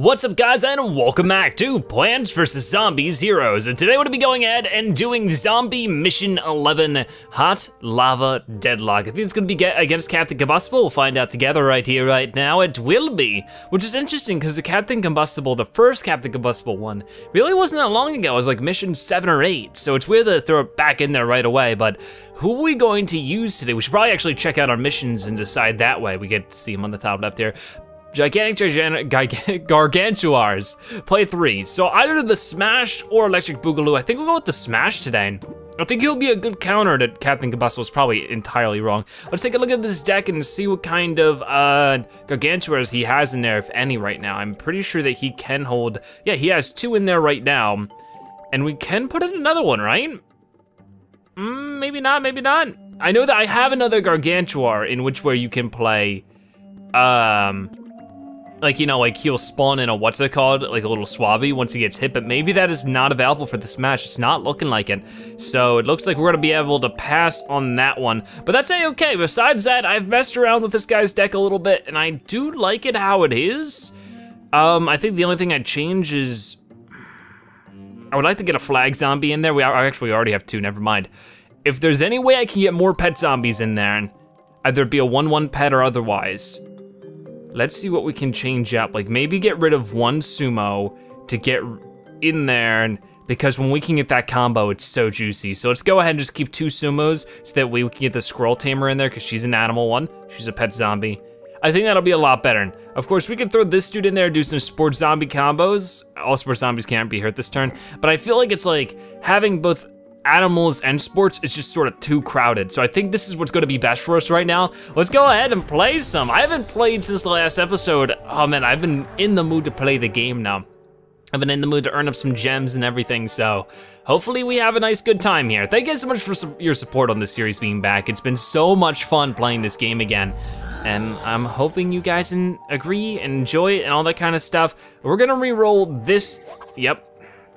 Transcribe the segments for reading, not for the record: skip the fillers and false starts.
What's up guys and welcome back to Plants vs. Zombies Heroes, and today we're gonna be going ahead and doing Zombie Mission 11 Hot Lava Deadlock. I think it's gonna be against Captain Combustible. We'll find out together right here, right now. It will be, which is interesting because the Captain Combustible, the first Captain Combustible one, really wasn't that long ago. It was like mission 7 or 8, so it's weird that they throw it back in there right away, but who are we going to use today? We should probably actually check out our missions and decide that way. We get to see him on the top left here. Gigantic Gargantuars, play 3. So either The Smash or Electric Boogaloo. I think we'll go with The Smash today. I think he'll be a good counter to Captain Combustible. Is probably entirely wrong. Let's take a look at this deck and see what kind of Gargantuars he has in there, if any, right now. I'm pretty sure that he can hold, yeah, he has 2 in there right now. And we can put in another one, right? Maybe not, maybe not. I know that I have another Gargantuar in which where you can play, like, you know, like he'll spawn in a, what's it called? Like a little swabby once he gets hit, but maybe that is not available for the Smash. It's not looking like it. So it looks like we're gonna be able to pass on that one. But that's A-okay. Besides that, I've messed around with this guy's deck a little bit and I do like it how it is. I think the only thing I'd change is, I would like to get a flag zombie in there. We actually already have 2, never mind. If there's any way I can get more pet zombies in there, either it be a 1/1 pet or otherwise. Let's see what we can change up. Like maybe get rid of one sumo to get in there, and because when we can get that combo, it's so juicy. So let's go ahead and just keep 2 sumos so that we can get the Squirrel Tamer in there because she's an animal one. She's a pet zombie. I think that'll be a lot better. Of course, we could throw this dude in there, do some sports zombie combos. All sports zombies can't be hurt this turn, but I feel like it's like having both animals and sports is just sort of too crowded. So I think this is what's gonna be best for us right now. Let's go ahead and play some. I haven't played since the last episode. Oh man, I've been in the mood to play the game now. I've been in the mood to earn up some gems and everything, so hopefully we have a nice good time here. Thank you guys so much for your support on this series being back. It's been so much fun playing this game again. And I'm hoping you guys agree and enjoy it and all that kind of stuff. We're gonna re-roll this, yep.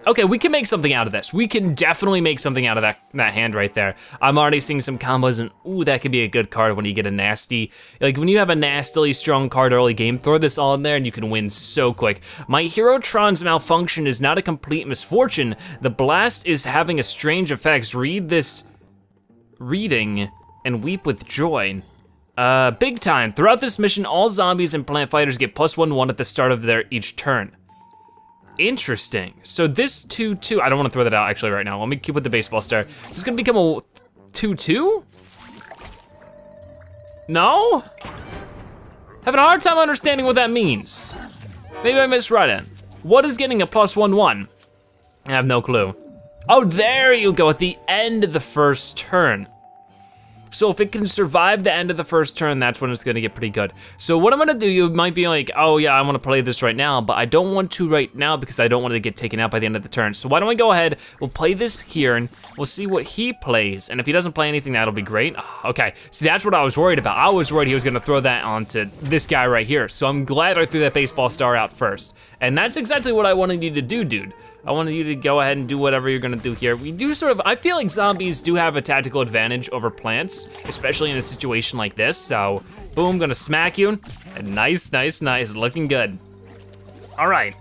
Okay, we can make something out of this. We can definitely make something out of that hand right there. I'm already seeing some combos, and ooh, that could be a good card when you get a nasty. Like when you have a nastily strong card early game, throw this all in there and you can win so quick. My Herotron's malfunction is not a complete misfortune. The blast is having a strange effects. Read this reading and weep with joy. Big time. Throughout this mission, all zombies and plant fighters get +1/1 at the start of their each turn. Interesting. So this 2/2, I don't want to throw that out actually right now. Let me keep with the baseball star. Is this gonna become a 2/2? No? Having a hard time understanding what that means. Maybe I misread it. What is getting a +1/1? I have no clue. Oh, there you go, at the end of the first turn. So if it can survive the end of the first turn, that's when it's gonna get pretty good. So what I'm gonna do, you might be like, oh yeah, I wanna play this right now, but I don't want to right now because I don't want to get taken out by the end of the turn. So why don't we go ahead, we'll play this here and we'll see what he plays. And if he doesn't play anything, that'll be great. Okay, see that's what I was worried about. I was worried he was gonna throw that onto this guy right here. So I'm glad I threw that baseball star out first. And that's exactly what I wanted you to do, dude. I wanted you to go ahead and do whatever you're gonna do here. We do sort of, I feel like zombies do have a tactical advantage over plants, especially in a situation like this, so boom, gonna smack you. And nice, nice, nice, looking good. All right,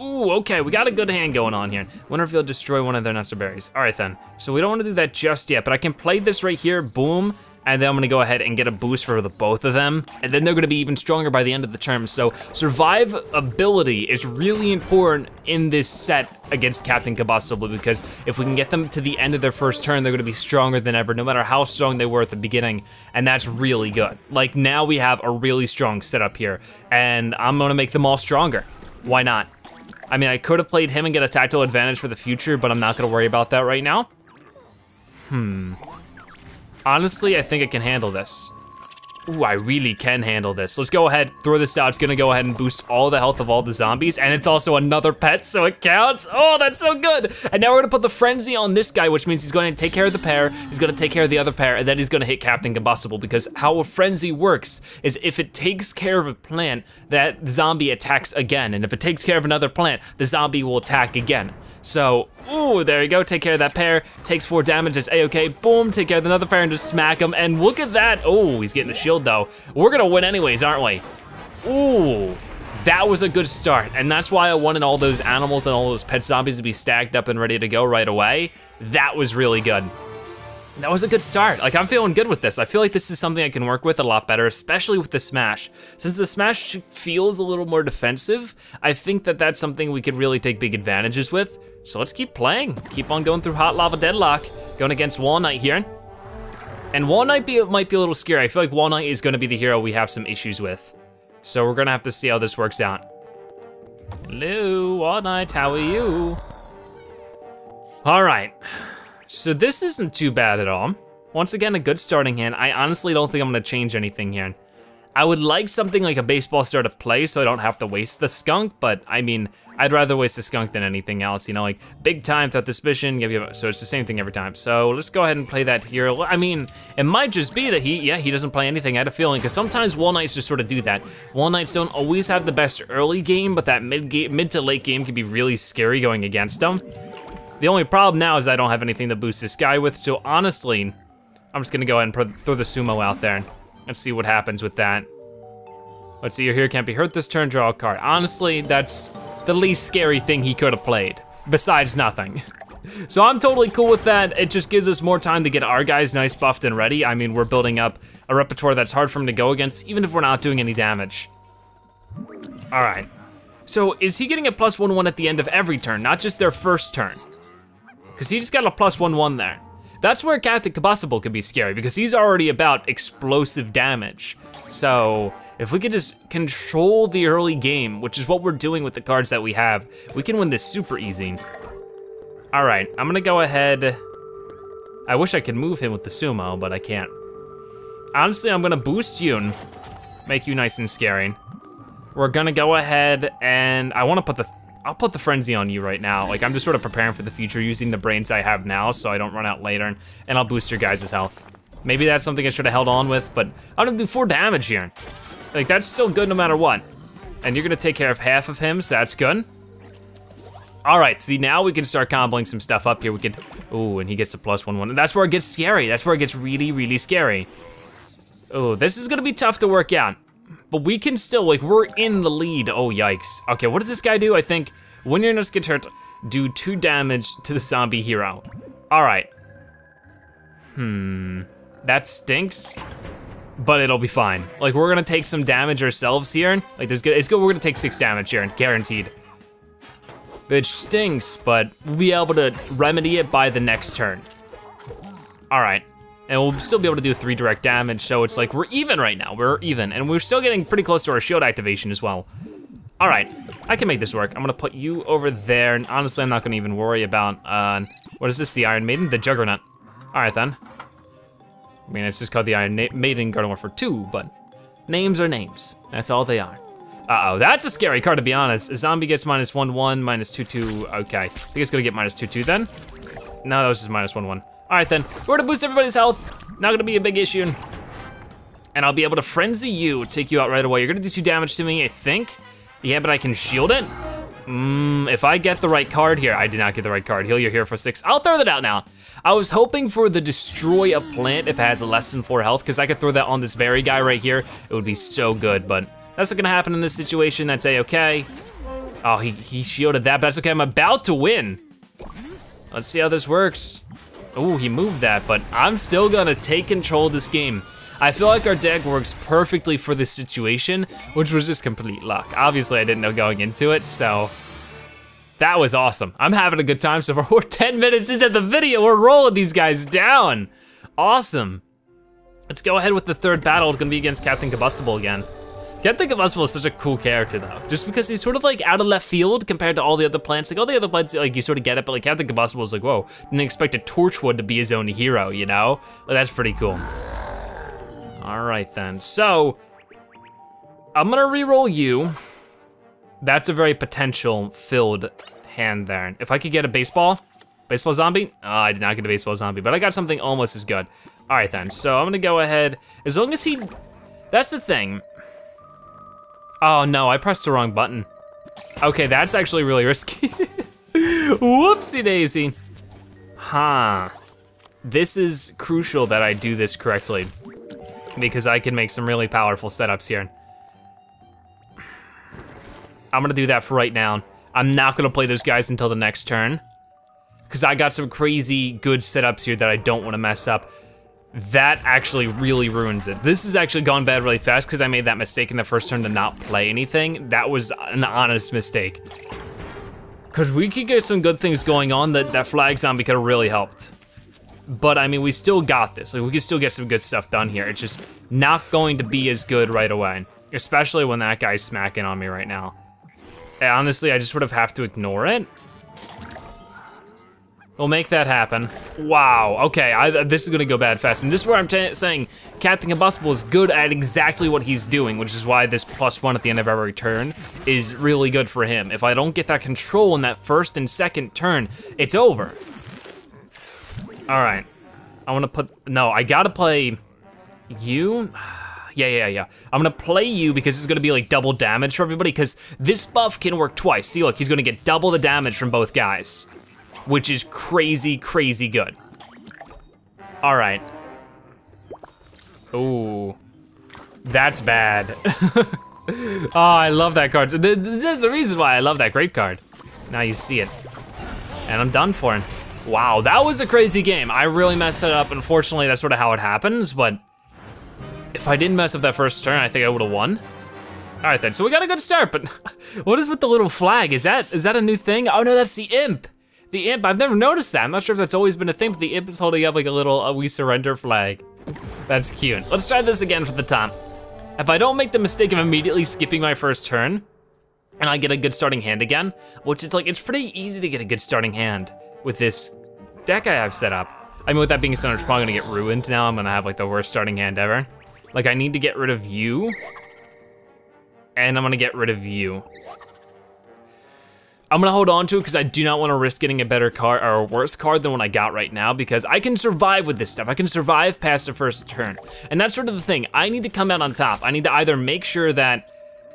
ooh, okay, we got a good hand going on here. Wonder if he'll destroy one of their nuts or berries. All right then, so we don't wanna do that just yet, but I can play this right here, boom, and then I'm gonna go ahead and get a boost for the both of them, and then they're gonna be even stronger by the end of the term. So survivability is really important in this set against Captain Combustible, because if we can get them to the end of their first turn, they're gonna be stronger than ever, no matter how strong they were at the beginning, and that's really good. Like now we have a really strong setup here, and I'm gonna make them all stronger. Why not? I mean, I could have played him and get a tactical advantage for the future, but I'm not gonna worry about that right now. Honestly, I think I can handle this. Ooh, I really can handle this. Let's go ahead, throw this out. It's gonna go ahead and boost all the health of all the zombies, and it's also another pet, so it counts. Oh, that's so good. And now we're gonna put the frenzy on this guy, which means he's going to take care of the pair, he's gonna take care of the other pair, and then he's gonna hit Captain Combustible, because how a frenzy works is if it takes care of a plant, that zombie attacks again, and if it takes care of another plant, the zombie will attack again. So, ooh, there you go, take care of that pair, takes 4 damage, it's A-okay, boom, take care of another pair and just smack him, and look at that, oh, he's getting the shield though. We're gonna win anyways, aren't we? Ooh, that was a good start, and that's why I wanted all those animals and all those pet zombies to be stacked up and ready to go right away. That was really good. That was a good start. Like, I'm feeling good with this. I feel like this is something I can work with a lot better, especially with the Smash. Since the Smash feels a little more defensive, I think that that's something we could really take big advantages with. So let's keep playing. Keep on going through Hot Lava Deadlock, going against Wall-Knight here. And Wall-Knight might be a little scary. I feel like Wall-Knight is gonna be the hero we have some issues with. So we're gonna have to see how this works out. Hello, Wall-Knight, how are you? All right. So this isn't too bad at all. Once again, a good starting hand. I honestly don't think I'm gonna change anything here. I would like something like a baseball star to play so I don't have to waste the skunk, but I mean, I'd rather waste the skunk than anything else, you know, like big time without suspicion, so it's the same thing every time. So let's go ahead and play that here. I mean, it might just be that he doesn't play anything, I had a feeling, because sometimes Wall-Knights just sort of do that. Wall-Knights don't always have the best early game, but that mid to late game can be really scary going against them. The only problem now is I don't have anything to boost this guy with, so honestly, I'm just gonna go ahead and throw the sumo out there. Let's see what happens with that. Let's see, your hero can't be hurt this turn, draw a card. Honestly, that's the least scary thing he could have played, besides nothing. So I'm totally cool with that. It just gives us more time to get our guys nice buffed and ready. I mean, we're building up a repertoire that's hard for him to go against, even if we're not doing any damage. All right, so is he getting a +1/1 at the end of every turn, not just their first turn? Because he just got a +1/1 there. That's where Captain Combustible could be scary, because he's already about explosive damage. So if we could just control the early game, which is what we're doing with the cards that we have, we can win this super easy. All right, I'm gonna go ahead. I wish I could move him with the sumo, but I can't. Honestly, I'm gonna boost you and make you nice and scary. We're gonna go ahead and I wanna put the I'll put the frenzy on you right now. Like, I'm just sort of preparing for the future using the brains I have now so I don't run out later, and I'll boost your guys' health. Maybe that's something I should have held on with, but I'm gonna do 4 damage here. Like, that's still good no matter what. And you're gonna take care of half of him, so that's good. All right, see, now we can start comboing some stuff up here. We could, ooh, and he gets a +1/1. And that's where it gets scary. That's where it gets really, really scary. Oh, this is gonna be tough to work out. But we can still, like, we're in the lead. Oh, yikes. Okay, what does this guy do? I think when your nuts get hurt, do 2 damage to the zombie hero. All right. That stinks, but it'll be fine. Like, we're gonna take some damage ourselves here. Like, there's good, it's good, we're gonna take 6 damage here, guaranteed. Which stinks, but we'll be able to remedy it by the next turn. All right. And we'll still be able to do 3 direct damage, so it's like we're even right now, we're even, and we're still getting pretty close to our shield activation as well. All right, I can make this work. I'm gonna put you over there, and honestly, I'm not gonna even worry about, what is this, the Iron Maiden? The Juggernaut. All right, then. I mean, it's just called the Iron Maiden Garden Warfare 2, but names are names. That's all they are. Uh-oh, that's a scary card, to be honest. A zombie gets -1/1, -2/2, okay. I think it's gonna get -2/2 then. No, that was just -1/1. All right then, we're gonna boost everybody's health. Not gonna be a big issue. And I'll be able to frenzy you, take you out right away. You're gonna do 2 damage to me, I think. Yeah, but I can shield it. If I get the right card here, I did not get the right card. Heal your hero for 6. I'll throw that out now. I was hoping for the destroy a plant if it has less than 4 health, because I could throw that on this berry guy right here. It would be so good, but that's not gonna happen in this situation. That's A-okay. Oh, he shielded that, but that's okay. I'm about to win. Let's see how this works. Ooh, he moved that, but I'm still gonna take control of this game. I feel like our deck works perfectly for this situation, which was just complete luck. Obviously, I didn't know going into it, so that was awesome. I'm having a good time, so we're 10 minutes into the video, we're rolling these guys down. Awesome. Let's go ahead with the 3rd battle. It's gonna be against Captain Combustible again. Captain Combustible is such a cool character though, just because he's sort of like out of left field compared to all the other plants. Like all the other plants, like you sort of get it, but like Captain Combustible is like, whoa, didn't expect a Torchwood to be his own hero, you know? Like, that's pretty cool. All right then, so I'm gonna reroll you. That's a very potential filled hand there. If I could get a baseball zombie? I did not get a baseball zombie, but I got something almost as good. All right then, so I'm gonna go ahead, as long as he, that's the thing. Oh no, I pressed the wrong button. Okay, that's actually really risky. Whoopsie daisy. Huh. This is crucial that I do this correctly because I can make some really powerful setups here. I'm gonna do that for right now. I'm not gonna play those guys until the next turn, because I got some crazy good setups here that I don't want to mess up. That actually really ruins it. This has actually gone bad really fast because I made that mistake in the first turn to not play anything. That was an honest mistake. Because we could get some good things going on. That flag zombie could have really helped. But I mean, we still got this. Like, we could still get some good stuff done here. It's just not going to be as good right away. Especially when that guy's smacking on me right now. And honestly, I just sort of have to ignore it. We'll make that happen. Wow, okay, this is gonna go bad fast. And this is where I'm saying Captain Combustible is good at exactly what he's doing, which is why this +1 at the end of every turn is really good for him. If I don't get that control in that first and second turn, it's over. All right, I wanna put, no, I gotta play you. Yeah. I'm gonna play you because it's gonna be like double damage for everybody because this buff can work twice. See, look, he's gonna get double the damage from both guys, which is crazy, crazy good. All right. Ooh, that's bad. Oh, I love that card. There's a reason why I love that grape card. Now you see it, and I'm done for him. Wow, that was a crazy game. I really messed it up. Unfortunately, that's sort of how it happens, but if I didn't mess up that first turn, I think I would've won. All right then, so we got a good start, but what is with the little flag? Is that a new thing? Oh no, that's the imp. The imp, I've never noticed that. I'm not sure if that's always been a thing, but the imp is holding up like a little we surrender flag. That's cute. Let's try this again for the top. If I don't make the mistake of immediately skipping my first turn, and I get a good starting hand again, which it's like, it's pretty easy to get a good starting hand with this deck I have set up. I mean, with that being said, it's probably gonna get ruined now. I'm gonna have like the worst starting hand ever. Like, I need to get rid of you, and I'm gonna get rid of you. I'm gonna hold on to it because I do not want to risk getting a better card or a worse card than what I got right now, because I can survive with this stuff. I can survive past the first turn. And that's sort of the thing. I need to come out on top. I need to either make sure that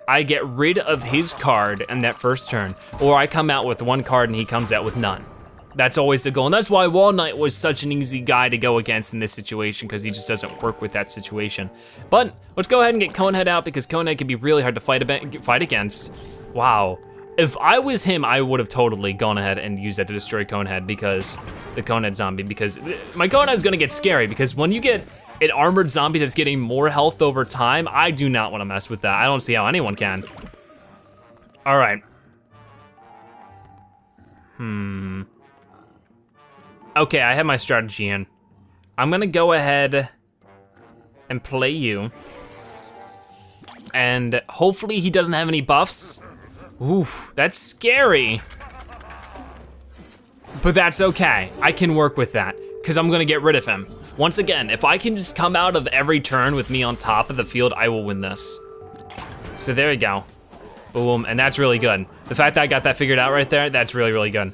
I get rid of his card in that first turn, or I come out with one card and he comes out with none. That's always the goal, and that's why Wall-Knight was such an easy guy to go against in this situation, because he just doesn't work with that situation. But let's go ahead and get Conehead out, because Conehead can be really hard to fight against. Wow. If I was him, I would have totally gone ahead and used that to destroy Conehead, because the Conehead zombie, because my Conehead's gonna get scary, because when you get an armored zombie that's getting more health over time, I do not wanna mess with that. I don't see how anyone can. All right. Okay, I have my strategy in. I'm gonna go ahead and play you. And hopefully he doesn't have any buffs. Ooh, that's scary. But that's okay, I can work with that, because I'm gonna get rid of him. Once again, if I can just come out of every turn with me on top of the field, I will win this. So there you go. Boom, and that's really good. The fact that I got that figured out right there, that's really, really good.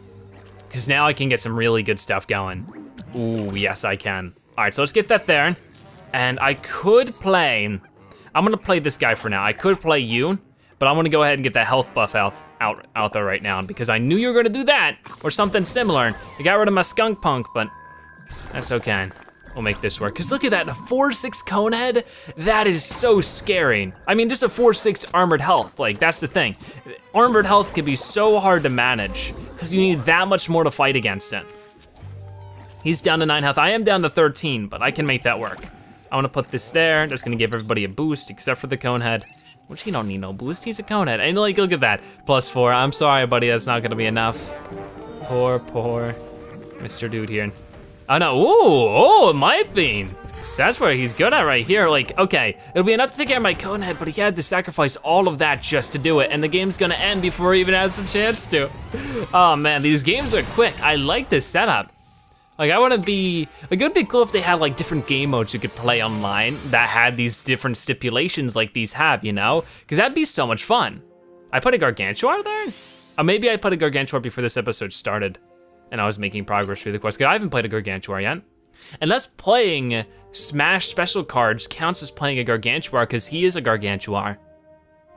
Because now I can get some really good stuff going. Ooh, yes I can. All right, so let's get that there. And I could play, I'm gonna play this guy for now. I could play you, but I'm gonna go ahead and get that health buff out there right now, because I knew you were gonna do that or something similar. I got rid of my skunk punk, but that's okay. We'll make this work. Because look at that, a 4-6 Conehead, that is so scary. I mean, just a 4-6 armored health, like that's the thing. Armored health can be so hard to manage because you need that much more to fight against it. He's down to 9 health, I am down to 13, but I can make that work. I wanna put this there, that's gonna give everybody a boost except for the Conehead, which he don't need no boost, he's a Conehead. And like, look at that, +4, I'm sorry buddy, that's not gonna be enough. Poor Mr. Dude here. Oh no, ooh, it might be. So that's where he's good at right here. Like, okay, it'll be enough to take care of my Conehead, but he had to sacrifice all of that just to do it, and the game's gonna end before he even has a chance to. Oh man, these games are quick. I like this setup. Like, I wanna be, like, it would be cool if they had like different game modes you could play online that had these different stipulations like these have, you know? Because that'd be so much fun. I put a Gargantuar there? Or maybe I put a Gargantuar before this episode started, and I was making progress through the quest, because I haven't played a Gargantuar yet. Unless playing Smash special cards counts as playing a Gargantuar, because he is a Gargantuar.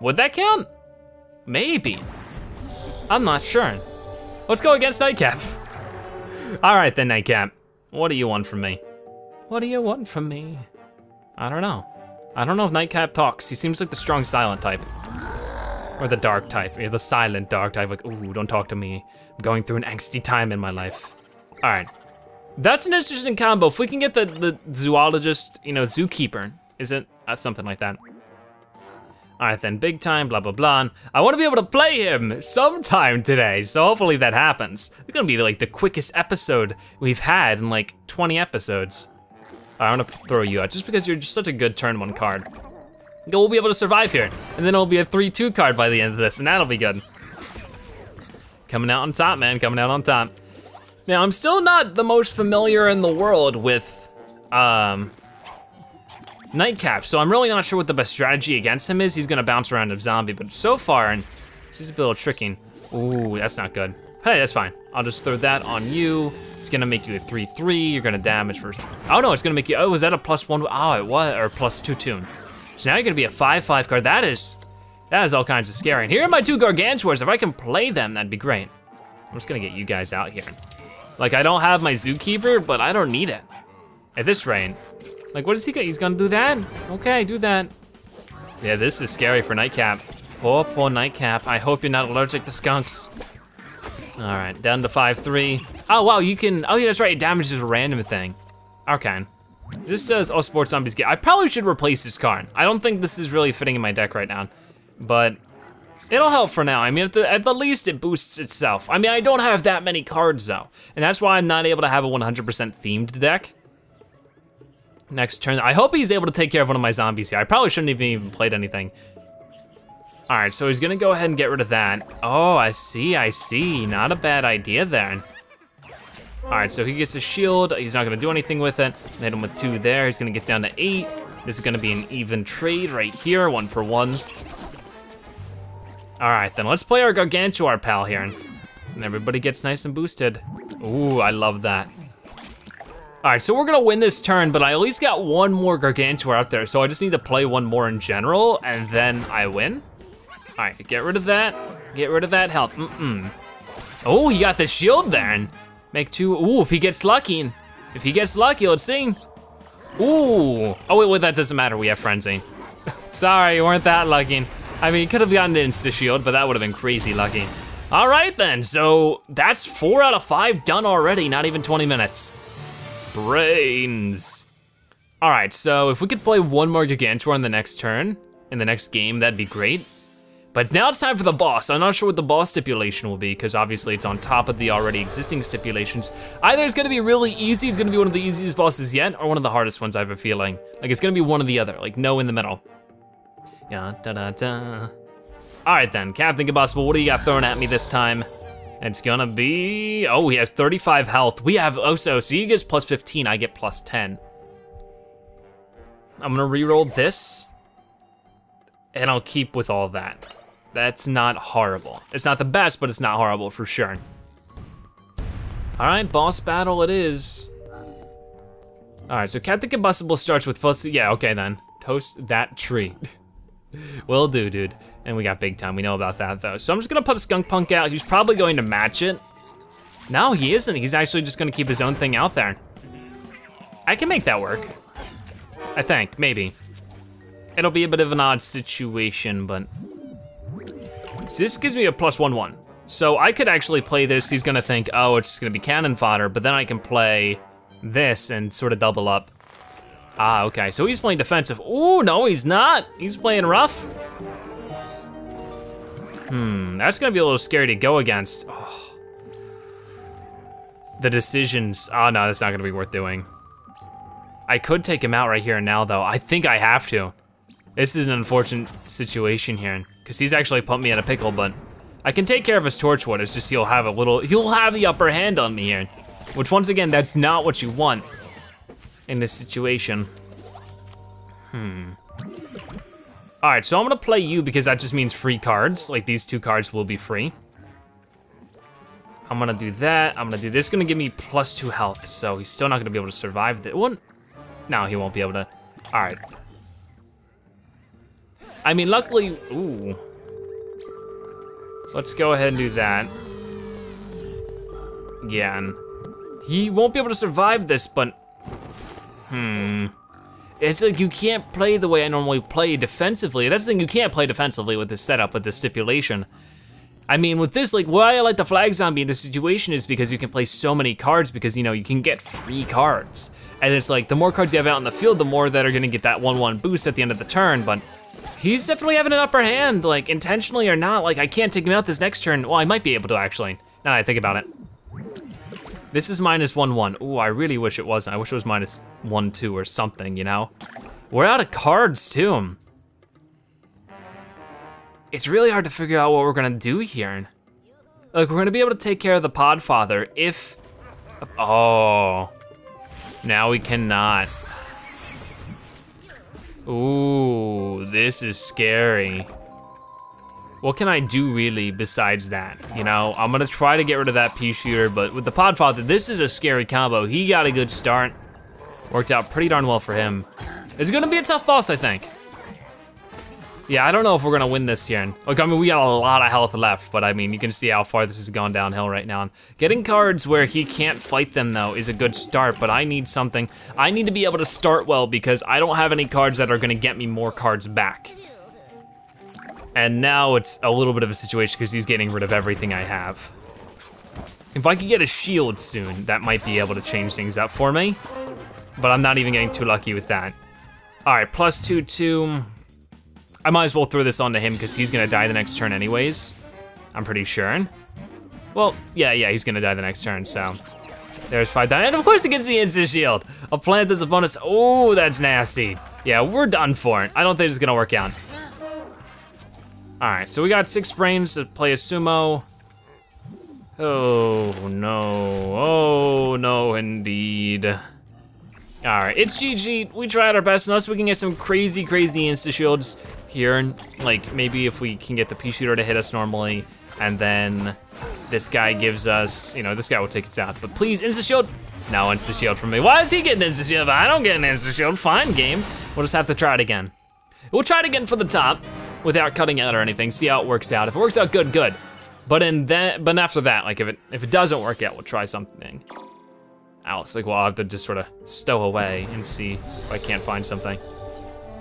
Would that count? Maybe. I'm not sure. Let's go against Nightcap. All right then, Nightcap. What do you want from me? What do you want from me? I don't know. I don't know if Nightcap talks. He seems like the strong silent type. Or the dark type, the silent dark type, like, ooh, don't talk to me. I'm going through an angsty time in my life. All right, that's an interesting combo. If we can get the zoologist, zookeeper, is it? Something like that. All right then, big time, blah, blah, blah. And I wanna be able to play him sometime today, so hopefully that happens. It's gonna be like the quickest episode we've had in like 20 episodes. All right, I'm gonna throw you out just because you're just such a good turn one card. We'll be able to survive here. And then it'll be a 3-2 card by the end of this, and that'll be good. Coming out on top, man, coming out on top. Now, I'm still not the most familiar in the world with Nightcap, so I'm really not sure what the best strategy against him is. He's gonna bounce around a zombie, but so far, and she's a little tricking. Ooh, that's not good. Hey, that's fine. I'll just throw that on you. It's gonna make you a 3-3, you're gonna damage first. Oh no, it's gonna make you, oh, was that a +1? Oh, it was, or +2 tune. So now you're gonna be a 5-5 card. That is all kinds of scary. And here are my two Gargantuars. If I can play them, that'd be great. I'm just gonna get you guys out here. Like, I don't have my Zookeeper, but I don't need it. At this rate, like, what does he get? He's gonna do that? Okay, do that. Yeah, this is scary for Nightcap. Poor, poor Nightcap. I hope you're not allergic to skunks. All right, down to 5-3. Oh, wow, you can, oh yeah, that's right, it damages a random thing. Okay. This does all sports zombies get. I probably should replace this card. I don't think this is really fitting in my deck right now, but it'll help for now. I mean, at the least it boosts itself. I mean, I don't have that many cards though, and that's why I'm not able to have a 100% themed deck. Next turn, I hope he's able to take care of one of my zombies here. I probably shouldn't have even played anything. All right, so he's gonna go ahead and get rid of that. Oh, I see, not a bad idea there. All right, so he gets a shield. He's not gonna do anything with it. Hit him with 2 there. He's gonna get down to 8. This is gonna be an even trade right here, 1 for 1. All right, then let's play our Gargantuar pal here. And everybody gets nice and boosted. Ooh, I love that. All right, so we're gonna win this turn, but I at least got one more Gargantuar out there, so I just need to play one more in general, and then I win. All right, get rid of that. Get rid of that health, mm-mm. Oh, he got the shield then. Make 2, ooh, if he gets lucky, let's see. Ooh, oh wait, that doesn't matter, we have Frenzy. Sorry, you weren't that lucky. I mean, could have gotten an insta-shield, but that would have been crazy lucky. All right then, so that's 4 out of 5 done already, not even 20 minutes. Brains. All right, so if we could play one more Gargantuar in the next turn, in the next game, that'd be great. But now it's time for the boss. I'm not sure what the boss stipulation will be because obviously it's on top of the already existing stipulations. Either it's gonna be really easy, it's gonna be one of the easiest bosses yet, or one of the hardest ones I have a feeling. Like it's gonna be one or the other, like no in the middle. Yeah, da da da. All right then, Captain Combustible, what do you got thrown at me this time? It's gonna be, oh, he has 35 health. We have, oh, so he gets +15, I get +10. I'm gonna reroll this, and I'll keep with all that. That's not horrible. It's not the best, but it's not horrible for sure. All right, boss battle it is. All right, so Captain Combustible starts with fussy, yeah, okay then. Toast that tree. Will do, dude. And we got big time, we know about that though. So I'm just gonna put a skunk punk out. He's probably going to match it. No, he isn't. He's actually just gonna keep his own thing out there. I can make that work. I think, maybe. It'll be a bit of an odd situation, but. This gives me a +1/1. So I could actually play this. He's gonna think, oh, it's just gonna be cannon fodder, but then I can play this and sort of double up. Ah, okay, so he's playing defensive. Ooh, no, he's not. He's playing rough. That's gonna be a little scary to go against. Oh. The decisions, oh no, that's not gonna be worth doing. I could take him out right here and now though. I think I have to. This is an unfortunate situation here. Cause he's actually put me in a pickle, but I can take care of his Torchwood. It's just he'll have the upper hand on me here, which once again, that's not what you want in this situation. All right, so I'm gonna play you because that just means free cards. Like these 2 cards will be free. I'm gonna do that, I'm gonna do this. It's gonna give me +2 health, so he's still not gonna be able to survive that one. No, he won't be able to, all right. I mean, luckily, ooh. Let's go ahead and do that. Yeah, and he won't be able to survive this, but, It's like you can't play the way I normally play defensively. That's the thing, you can't play defensively with this setup, with this stipulation. I mean, with this, like, why I like the flag zombie in this situation is because you can play so many cards because, you know, you can get free cards. And it's like, the more cards you have out in the field, the more that are gonna get that 1/1 boost at the end of the turn, but he's definitely having an upper hand, like, intentionally or not. Like, I can't take him out this next turn. Well, I might be able to, actually, now that I think about it. This is minus 1/1. Ooh, I really wish it wasn't. I wish it was minus 1/2 or something, you know? We're out of cards, too. It's really hard to figure out what we're gonna do here. Look, we're gonna be able to take care of the Podfather if... Oh. Now we cannot. Ooh, this is scary. What can I do really besides that? You know, I'm gonna try to get rid of that P-Shooter, but with the Podfather, this is a scary combo. He got a good start. Worked out pretty darn well for him. It's gonna be a tough boss, I think. Yeah, I don't know if we're gonna win this here. Like, I mean, we got a lot of health left, but I mean, you can see how far this has gone downhill right now. Getting cards where he can't fight them, though, is a good start, but I need something. I need to be able to start well because I don't have any cards that are gonna get me more cards back. And now it's a little bit of a situation because he's getting rid of everything I have. If I could get a shield soon, that might be able to change things up for me, but I'm not even getting too lucky with that. All right, plus 2/2. I might as well throw this onto him because he's gonna die the next turn anyways. I'm pretty sure. Well, yeah, he's gonna die the next turn, so. There's 5 down, and of course it gets the instant shield. A plant is a bonus, oh, that's nasty. Yeah, we're done for it. I don't think it's gonna work out. All right, so we got 6 brains to play a sumo. Oh no indeed. All right, it's GG. We tried our best, unless we can get some crazy, crazy insta shields here, and like maybe if we can get the P-Shooter to hit us normally, and then this guy gives us, you know, this guy will take us out, but please, insta shield. No insta shield from me. Why is he getting insta shield? I don't get an insta shield, fine game. We'll just have to try it again. We'll try it again for the top without cutting out or anything, see how it works out. If it works out good, good. But but after that, like if it doesn't work out, we'll try something else. Like, well, I'll have to just sort of stow away and see if I can't find something.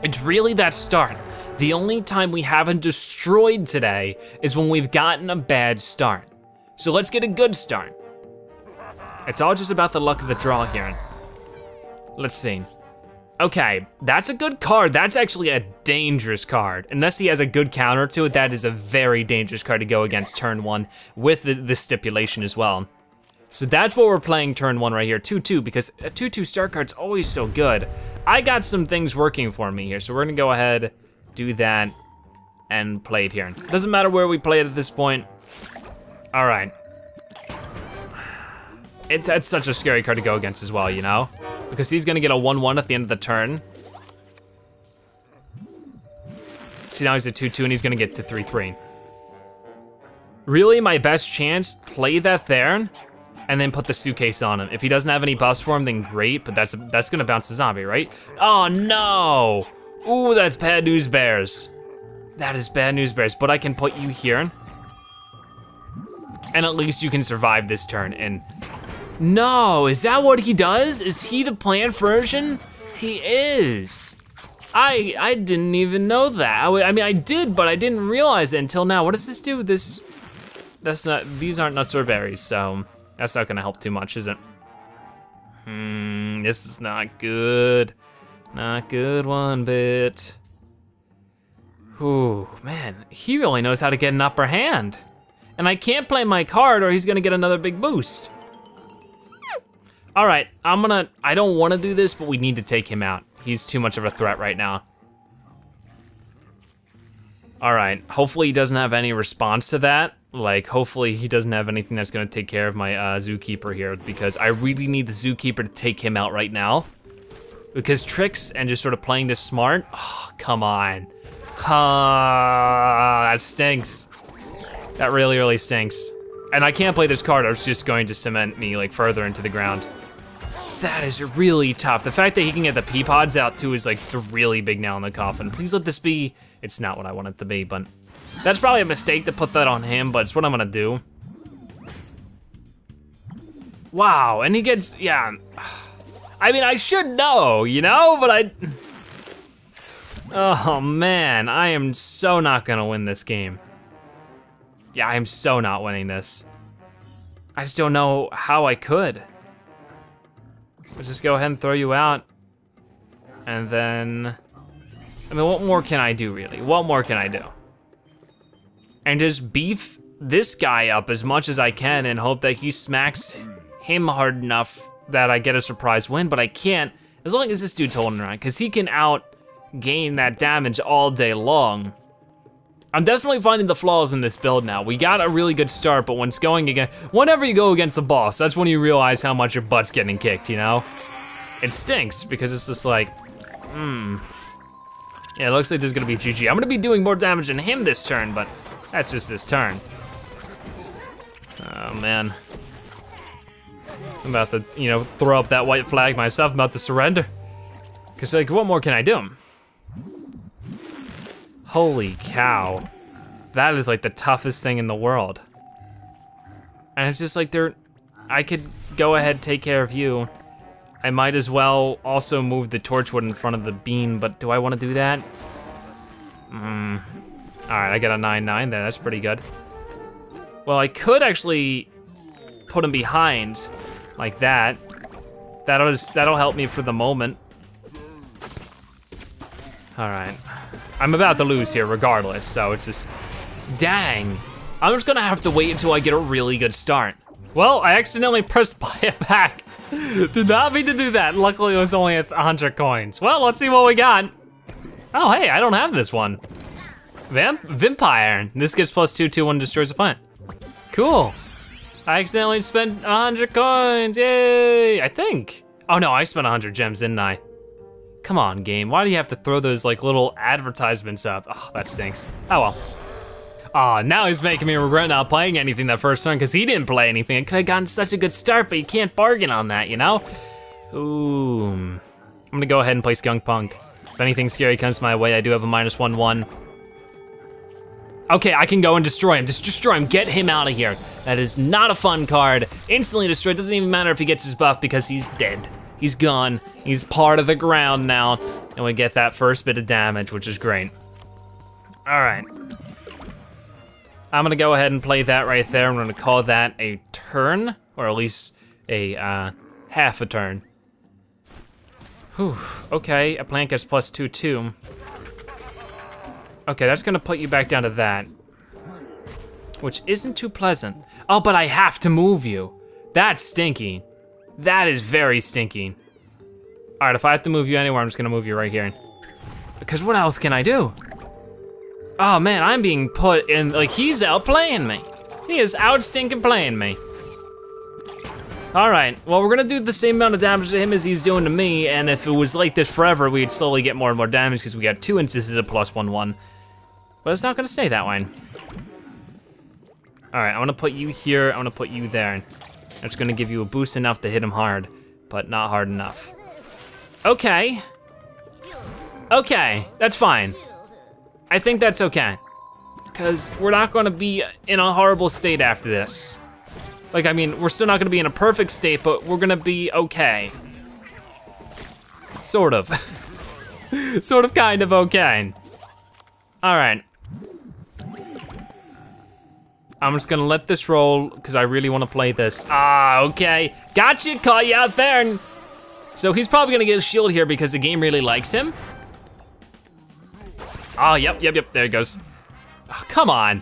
It's really that start. The only time we haven't destroyed today is when we've gotten a bad start. So let's get a good start. It's all just about the luck of the draw here. Let's see. Okay, that's a good card. That's actually a dangerous card. Unless he has a good counter to it, that is a very dangerous card to go against turn 1 with the stipulation as well. So that's what we're playing turn 1 right here, 2/2, because a 2/2 start card's always so good. I got some things working for me here, so we're gonna go ahead, do that, and play it here. Doesn't matter where we play it at this point. All right. It's such a scary card to go against as well, you know? Because he's gonna get a 1/1 at the end of the turn. See, now he's a 2/2 and he's gonna get to 3/3. Really, my best chance, play that there and then put the suitcase on him. If he doesn't have any buffs for him, then great, but that's gonna bounce the zombie, right? Oh no! Ooh, that's bad news bears. That is bad news bears, but I can put you here. And at least you can survive this turn and no, is that what he does? Is he the plant version? He is. I didn't even know that. I mean, I did, but I didn't realize it until now. What does this do? This, that's not, these aren't nuts or berries, so that's not gonna help too much, is it? This is not good. Not good one bit. Ooh, man, he really knows how to get an upper hand. And I can't play my card or he's gonna get another big boost. All right, I don't wanna do this, but we need to take him out. He's too much of a threat right now. All right, hopefully he doesn't have any response to that. Like, hopefully he doesn't have anything that's gonna take care of my zookeeper here, because I really need the zookeeper to take him out right now. Because tricks and just sort of playing this smart, oh, come on. That stinks. That really, really stinks. And I can't play this card, or it's just going to cement me like further into the ground. That is really tough. The fact that he can get the Peapods out too is like the really big nail in the coffin. Please let this be, it's not what I want it to be, but that's probably a mistake to put that on him, but it's what I'm gonna do. Wow, and he gets, yeah. I mean, I should know, you know, but Oh man, I am so not gonna win this game. Yeah, I am so not winning this. I just don't know how I could. Let's just go ahead and throw you out. And then, I mean, what more can I do really? What more can I do? And just beef this guy up as much as I can and hope that he smacks him hard enough that I get a surprise win, but I can't as long as this dude's holding around, because he can outgain that damage all day long. I'm definitely finding the flaws in this build now. We got a really good start, but when it's going against, whenever you go against the boss, that's when you realize how much your butt's getting kicked, you know? It stinks, because it's just like, yeah, it looks like this is gonna be GG. I'm gonna be doing more damage than him this turn, but that's just this turn. Oh man. I'm about to, you know, throw up that white flag myself, I'm about to surrender. Cause like, what more can I do? Holy cow. That is like the toughest thing in the world. And it's just like I could go ahead, take care of you. I might as well also move the Torchwood in front of the bean, but do I wanna do that? All right, I got a 9-9 there, that's pretty good. Well, I could actually put him behind like that. That'll help me for the moment. All right, I'm about to lose here regardless, so it's just, dang. I'm just gonna have to wait until I get a really good start. Well, I accidentally pressed buy it back. Did not mean to do that. Luckily, it was only 100 coins. Well, let's see what we got. Oh, hey, I don't have this one. Vampire. This gives +2/+2/1, destroys a plant. Cool. I accidentally spent 100 coins, yay, I think. Oh no, I spent 100 gems, didn't I? Come on, game, why do you have to throw those like little advertisements up? Oh, that stinks, oh well. Oh, now he's making me regret not playing anything that first turn because he didn't play anything. I could've gotten such a good start, but you can't bargain on that, you know? Ooh, I'm gonna go ahead and play Skunk Punk. If anything scary comes my way, I do have a -1/-1. Okay, I can go and destroy him. Just destroy him, get him out of here. That is not a fun card. Instantly destroyed, doesn't even matter if he gets his buff because he's dead. He's gone, he's part of the ground now. And we get that first bit of damage, which is great. All right. I'm gonna go ahead and play that right there. I'm gonna call that a turn, or at least a half a turn. Whew, okay, a plant gets +2/+2. Okay, that's gonna put you back down to that, which isn't too pleasant. Oh, but I have to move you. That's stinky. That is very stinky. All right, if I have to move you anywhere, I'm just gonna move you right here. Because what else can I do? Oh man, I'm being put in, like he's outplaying me. He is out stinking playing me. All right, well, we're gonna do the same amount of damage to him as he's doing to me, and if it was like this forever, we'd slowly get more and more damage because we got 2 instances of +1/+1. But it's not gonna stay that way. All right, I'm gonna put you here, I'm gonna put you there. I'm just gonna give you a boost enough to hit him hard, but not hard enough. Okay. Okay, that's fine. I think that's okay. Because we're not gonna be in a horrible state after this. Like, I mean, we're still not gonna be in a perfect state, but we're gonna be okay. Sort of. Sort of, kind of okay. All right. I'm just gonna let this roll because I really wanna play this. Ah, okay, gotcha, caught you out there. So he's probably gonna get a shield here because the game really likes him. Ah, oh, yep, there he goes. Oh, come on.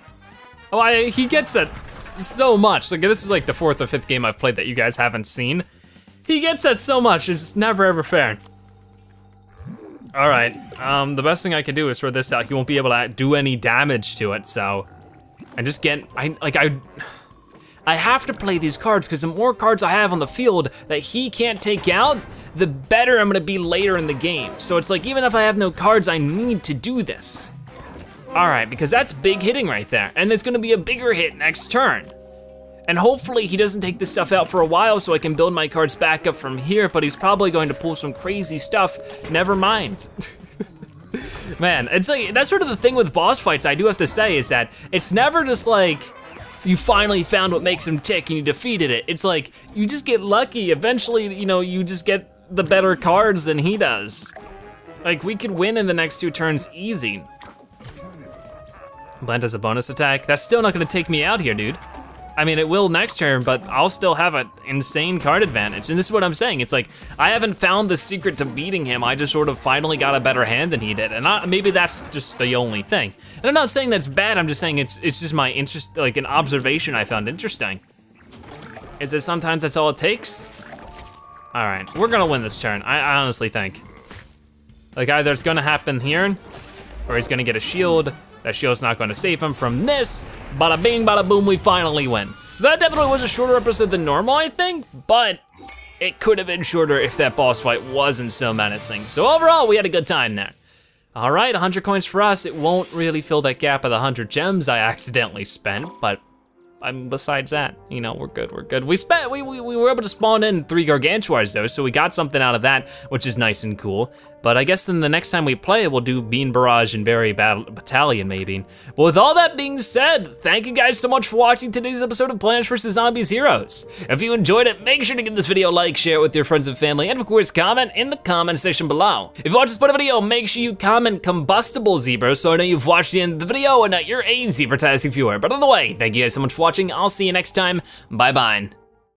Oh, he gets it so much. Like, this is like the 4th or 5th game I've played that you guys haven't seen. He gets it so much, it's never ever fair. All right, the best thing I can do is throw this out. He won't be able to do any damage to it, so. I just get, I have to play these cards because the more cards I have on the field that he can't take out, the better I'm gonna be later in the game. So it's like, even if I have no cards, I need to do this. All right, because that's big hitting right there. And there's gonna be a bigger hit next turn. And hopefully he doesn't take this stuff out for a while so I can build my cards back up from here, but he's probably going to pull some crazy stuff. Never mind. Man, it's like, that's sort of the thing with boss fights, I do have to say, is that it's never just like, you finally found what makes him tick and you defeated it. It's like, you just get lucky. Eventually, you know, you just get the better cards than he does. Like, we could win in the next two turns easy. Blend has a bonus attack. That's still not gonna take me out here, dude. I mean, it will next turn, but I'll still have an insane card advantage. And this is what I'm saying. It's like, I haven't found the secret to beating him. I just sort of finally got a better hand than he did. And maybe that's just the only thing. And I'm not saying that's bad. I'm just saying it's just my interest, like an observation I found interesting. Is that sometimes that's all it takes? All right, we're gonna win this turn. I honestly think. Like, either it's gonna happen here, or he's gonna get a shield. That shield's not gonna save him from this. Bada bing, bada boom, we finally win. So that definitely was a shorter episode than normal, I think, but it could have been shorter if that boss fight wasn't so menacing. So overall, we had a good time there. All right, 100 coins for us. It won't really fill that gap of the 100 gems I accidentally spent, but besides that, you know, we're good, we're good. We were able to spawn in 3 Gargantuars though, so we got something out of that, which is nice and cool. But I guess then the next time we play, we'll do Bean Barrage and Berry Battalion maybe. But with all that being said, thank you guys so much for watching today's episode of Plants vs. Zombies Heroes. If you enjoyed it, make sure to give this video a like, share it with your friends and family, and of course comment in the comment section below. If you watch this part of the video, make sure you comment Combustible Zebra so I know you've watched the end of the video and that you're a Zebratizing viewer. But either way, thank you guys so much for watching. I'll see you next time. Bye-bye.